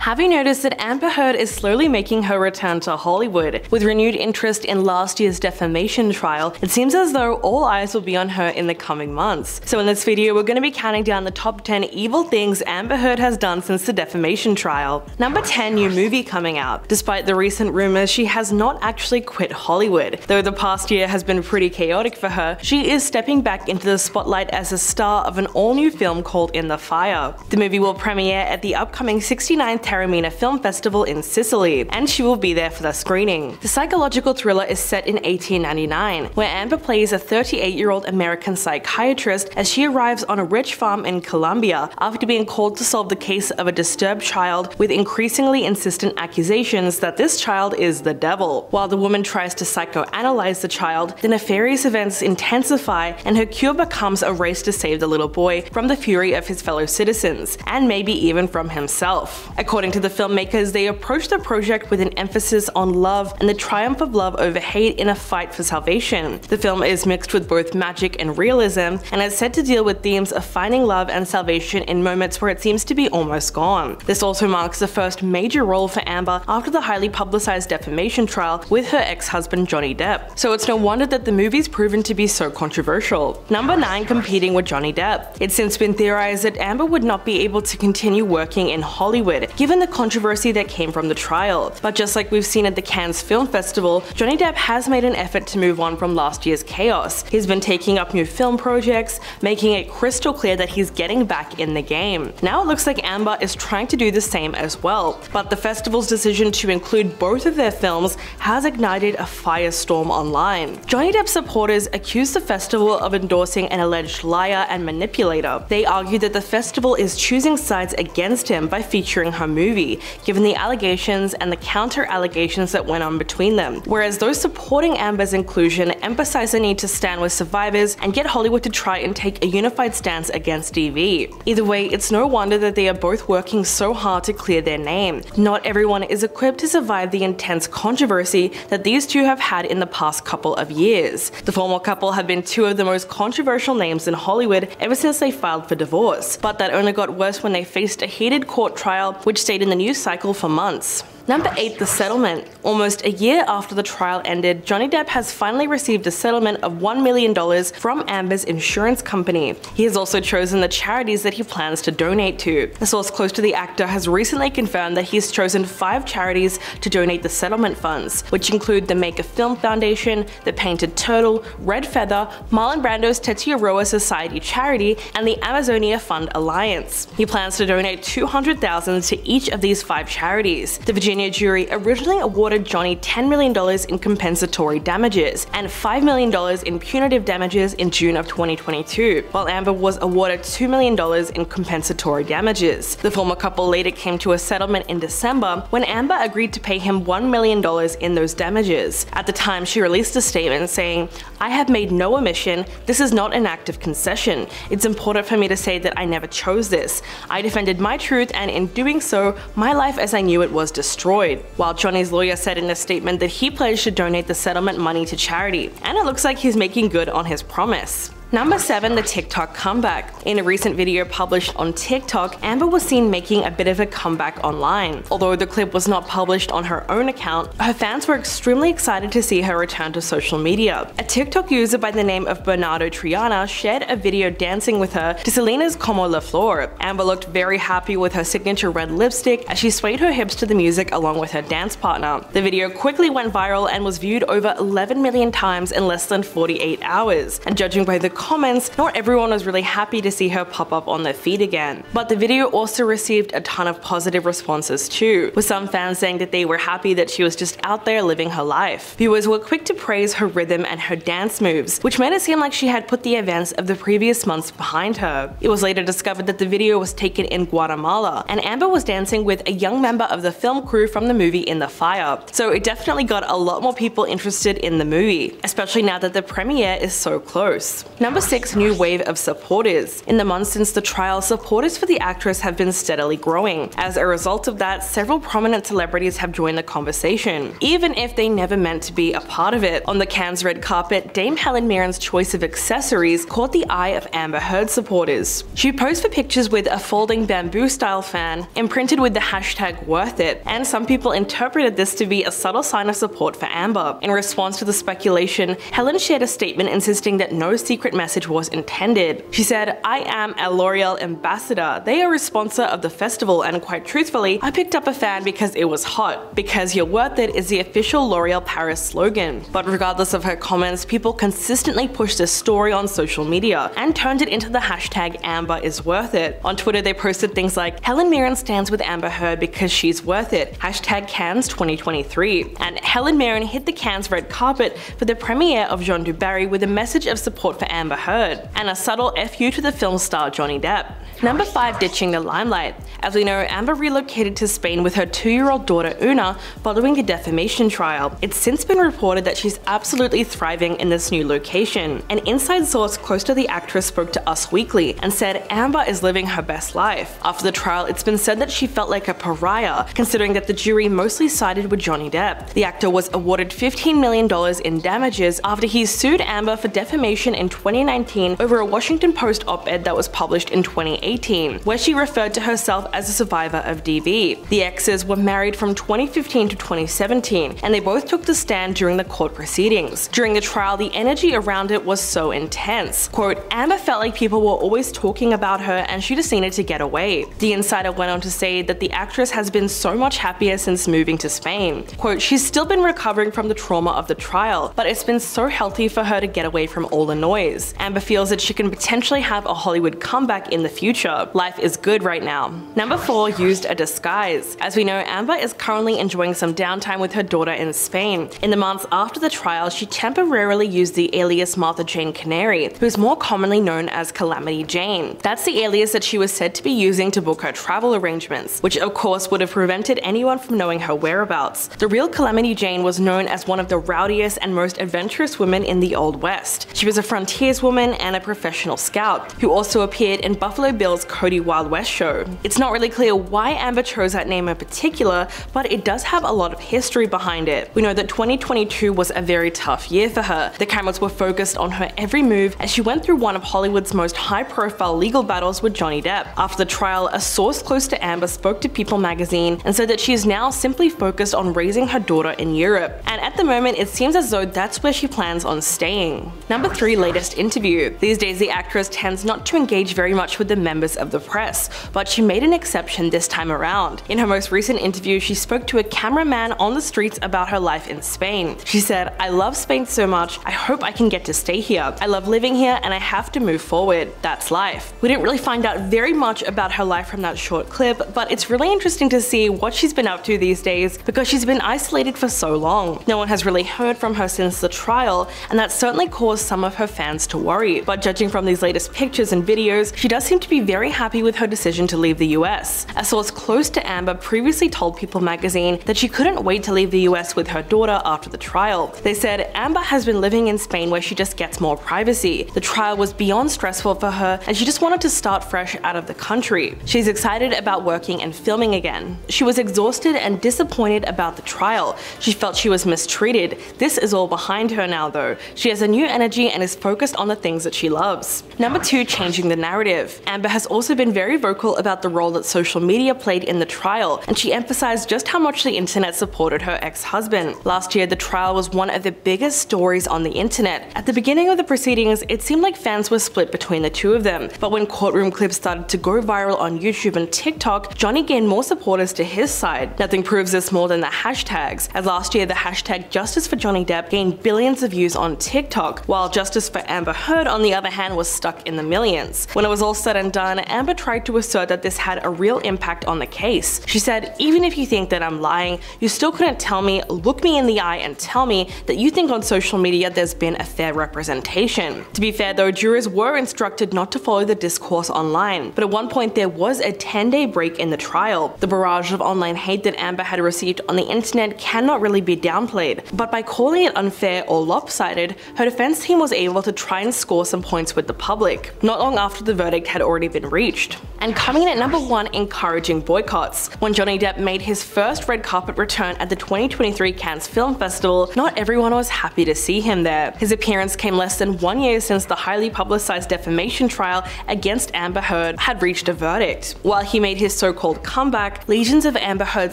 Have you noticed that Amber Heard is slowly making her return to Hollywood? With renewed interest in last year's defamation trial, it seems as though all eyes will be on her in the coming months. So in this video, we're going to be counting down the top 10 evil things Amber Heard has done since the defamation trial. Number 10, new movie coming out. Despite the recent rumors, she has not actually quit Hollywood. Though the past year has been pretty chaotic for her, she is stepping back into the spotlight as a star of an all-new film called In the Fire. The movie will premiere at the upcoming 69th Terramina Film Festival in Sicily, and she will be there for the screening. The psychological thriller is set in 1899, where Amber plays a 38-year-old American psychiatrist as she arrives on a rich farm in Colombia after being called to solve the case of a disturbed child with increasingly insistent accusations that this child is the devil. While the woman tries to psychoanalyze the child, the nefarious events intensify and her cure becomes a race to save the little boy from the fury of his fellow citizens, and maybe even from himself. According to the filmmakers, they approached the project with an emphasis on love and the triumph of love over hate in a fight for salvation. The film is mixed with both magic and realism, and is said to deal with themes of finding love and salvation in moments where it seems to be almost gone. This also marks the first major role for Amber after the highly publicized defamation trial with her ex-husband Johnny Depp. So it's no wonder that the movie's proven to be so controversial. Number 9, competing with Johnny Depp. It's since been theorized that Amber would not be able to continue working in Hollywood, given the controversy that came from the trial. But just like we've seen at the Cannes Film Festival, Johnny Depp has made an effort to move on from last year's chaos. He's been taking up new film projects, making it crystal clear that he's getting back in the game. Now it looks like Amber is trying to do the same as well, but the festival's decision to include both of their films has ignited a firestorm online. Johnny Depp's supporters accused the festival of endorsing an alleged liar and manipulator. They argue that the festival is choosing sides against him by featuring her movie, given the allegations and the counter-allegations that went on between them. Whereas those supporting Amber's inclusion emphasize the need to stand with survivors and get Hollywood to try and take a unified stance against DV. Either way, it's no wonder that they are both working so hard to clear their name. Not everyone is equipped to survive the intense controversy that these two have had in the past couple of years. The former couple have been two of the most controversial names in Hollywood ever since they filed for divorce, but that only got worse when they faced a heated court trial which stayed in the news cycle for months. Number 8, the settlement. Almost a year after the trial ended, Johnny Depp has finally received a settlement of $1 million from Amber's insurance company. He has also chosen the charities that he plans to donate to. A source close to the actor has recently confirmed that he's chosen 5 charities to donate the settlement funds, which include the Make a Film Foundation, The Painted Turtle, Red Feather, Marlon Brando's Tetiaroa Society charity, and the Amazonia Fund Alliance. He plans to donate $200,000 to each of these 5 charities. The Virginia jury originally awarded Johnny $10 million in compensatory damages and $5 million in punitive damages in June of 2022, while Amber was awarded $2 million in compensatory damages. The former couple later came to a settlement in December when Amber agreed to pay him $1 million in those damages. At the time, she released a statement saying, "I have made no omission. This is not an act of concession. It's important for me to say that I never chose this. I defended my truth, and in doing so, my life as I knew it was destroyed." While Johnny's lawyer said in a statement that he pledged to donate the settlement money to charity, and it looks like he's making good on his promise. Number 7, the TikTok comeback. In a recent video published on TikTok, Amber was seen making a bit of a comeback online. Although the clip was not published on her own account, her fans were extremely excited to see her return to social media. A TikTok user by the name of Bernardo Triana shared a video dancing with her to Selena's Como La Flor. Amber looked very happy with her signature red lipstick as she swayed her hips to the music along with her dance partner. The video quickly went viral and was viewed over 11 million times in less than 48 hours. And judging by the comments, not everyone was really happy to see her pop up on their feed again. But the video also received a ton of positive responses too, with some fans saying that they were happy that she was just out there living her life. Viewers were quick to praise her rhythm and her dance moves, which made it seem like she had put the events of the previous months behind her. It was later discovered that the video was taken in Guatemala, and Amber was dancing with a young member of the film crew from the movie In the Fire. So it definitely got a lot more people interested in the movie, especially now that the premiere is so close. Now, 6, new wave of supporters. In the months since the trial, supporters for the actress have been steadily growing. As a result of that, several prominent celebrities have joined the conversation, even if they never meant to be a part of it. On the Cannes red carpet, Dame Helen Mirren's choice of accessories caught the eye of Amber Heard supporters. She posed for pictures with a folding bamboo-style fan imprinted with the hashtag worth it, and some people interpreted this to be a subtle sign of support for Amber. In response to the speculation, Helen shared a statement insisting that no secret message was intended. She said, "I am a L'Oreal ambassador. They are a sponsor of the festival, and quite truthfully, I picked up a fan because it was hot. Because you're worth it is the official L'Oreal Paris slogan." But regardless of her comments, people consistently pushed this story on social media and turned it into the hashtag Amber is worth it. On Twitter, they posted things like, "Helen Mirren stands with Amber Heard because she's worth it. Hashtag Cannes 2023. And Helen Mirren hit the Cannes red carpet for the premiere of Jean Du Barry with a message of support for Amber Heard and a subtle FU to the film star Johnny Depp. Number 5, ditching the limelight. As we know, Amber relocated to Spain with her 2-year-old daughter Una following a defamation trial. It's since been reported that she's absolutely thriving in this new location. An inside source close to the actress spoke to Us Weekly and said Amber is living her best life. After the trial, it's been said that she felt like a pariah, considering that the jury mostly sided with Johnny Depp. The actor was awarded $15 million in damages after he sued Amber for defamation in 2019 over a Washington Post op-ed that was published in 2018, where she referred to herself as a survivor of DV. The exes were married from 2015 to 2017, and they both took the stand during the court proceedings. During the trial, the energy around it was so intense. Quote, "Amber felt like people were always talking about her and she just needed to get away." The insider went on to say that the actress has been so much happier since moving to Spain. Quote, "She's still been recovering from the trauma of the trial, but it's been so healthy for her to get away from all the noise. Amber feels that she can potentially have a Hollywood comeback in the future. Life is good right now." Number 4, used a disguise. As we know, Amber is currently enjoying some downtime with her daughter in Spain. In the months after the trial, she temporarily used the alias Martha Jane Canary, who's more commonly known as Calamity Jane. That's the alias that she was said to be using to book her travel arrangements, which of course would have prevented anyone from knowing her whereabouts. The real Calamity Jane was known as one of the rowdiest and most adventurous women in the Old West. She was a frontierswoman and a professional scout, who also appeared in Buffalo Bill's Cody Wild West show. It's not really clear why Amber chose that name in particular, but it does have a lot of history behind it. We know that 2022 was a very tough year for her. The cameras were focused on her every move as she went through one of Hollywood's most high-profile legal battles with Johnny Depp. After the trial, a source close to Amber spoke to People magazine and said that she is now simply focused on raising her daughter in Europe, and at the moment it seems as though that's where she plans on staying. Number 3, latest interview. These days the actress tends not to engage very much with the members of the press, but she made an exception this time around. In her most recent interview, she spoke to a cameraman on the streets about her life in Spain. She said, "I love Spain so much, I hope I can get to stay here. I love living here and I have to move forward. That's life." We didn't really find out very much about her life from that short clip, but it's really interesting to see what she's been up to these days because she's been isolated for so long. No one has really heard from her since the trial, and that certainly caused some of her fans to worry. But judging from these latest pictures and videos, she does seem to be very happy with her decision to leave the US. A source close to Amber previously told People magazine that she couldn't wait to leave the US with her daughter after the trial. They said Amber has been living in Spain where she just gets more privacy. The trial was beyond stressful for her and she just wanted to start fresh out of the country. She's excited about working and filming again. She was exhausted and disappointed about the trial. She felt she was mistreated. This is all behind her now though. She has a new energy and is focused on the things that she loves. Number 2, changing the narrative. Amber has also been very vocal about the role that social media played in the trial, and she emphasized just how much the internet supported her ex-husband. Last year, the trial was one of the biggest stories on the internet. At the beginning of the proceedings, it seemed like fans were split between the two of them, but when courtroom clips started to go viral on YouTube and TikTok, Johnny gained more supporters to his side. Nothing proves this more than the hashtags, as last year the hashtag Justice for Johnny Depp gained billions of views on TikTok, while Justice for Amber Heard on the other hand was stuck in the millions. When it was all said and done, done, Amber tried to assert that this had a real impact on the case. She said, "Even if you think that I'm lying, you still couldn't tell me, look me in the eye and tell me that you think on social media there's been a fair representation." To be fair though, jurors were instructed not to follow the discourse online, but at one point there was a 10-day break in the trial. The barrage of online hate that Amber had received on the internet cannot really be downplayed, but by calling it unfair or lopsided, her defense team was able to try and score some points with the public, not long after the verdict had already been reached. And coming in at number one, encouraging boycotts. When Johnny Depp made his first red carpet return at the 2023 Cannes Film Festival, not everyone was happy to see him there. His appearance came less than 1 year since the highly publicized defamation trial against Amber Heard had reached a verdict. While he made his so-called comeback, legions of Amber Heard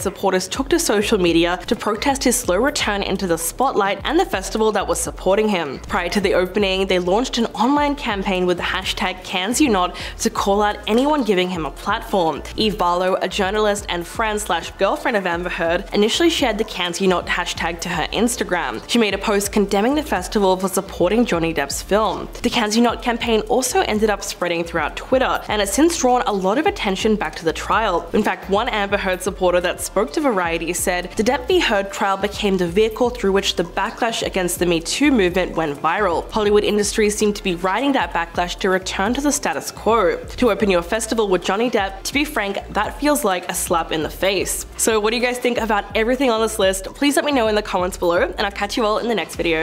supporters took to social media to protest his slow return into the spotlight and the festival that was supporting him. Prior to the opening, they launched an online campaign with the hashtag CannesUnot to call out anyone giving him a platform. Eve Barlow, a journalist and friend/girlfriend of Amber Heard, initially shared the CannesUnot hashtag to her Instagram. She made a post condemning the festival for supporting Johnny Depp's film. The CannesUnot campaign also ended up spreading throughout Twitter and has since drawn a lot of attention back to the trial. In fact, one Amber Heard supporter that spoke to Variety said, "The Depp v. Heard trial became the vehicle through which the backlash against the Me Too movement went viral. Hollywood industries seem to be riding that backlash to return to the status quo. To open your festival with Johnny Depp, to be frank, that feels like a slap in the face." So what do you guys think about everything on this list? Please let me know in the comments below, and I'll catch you all in the next video.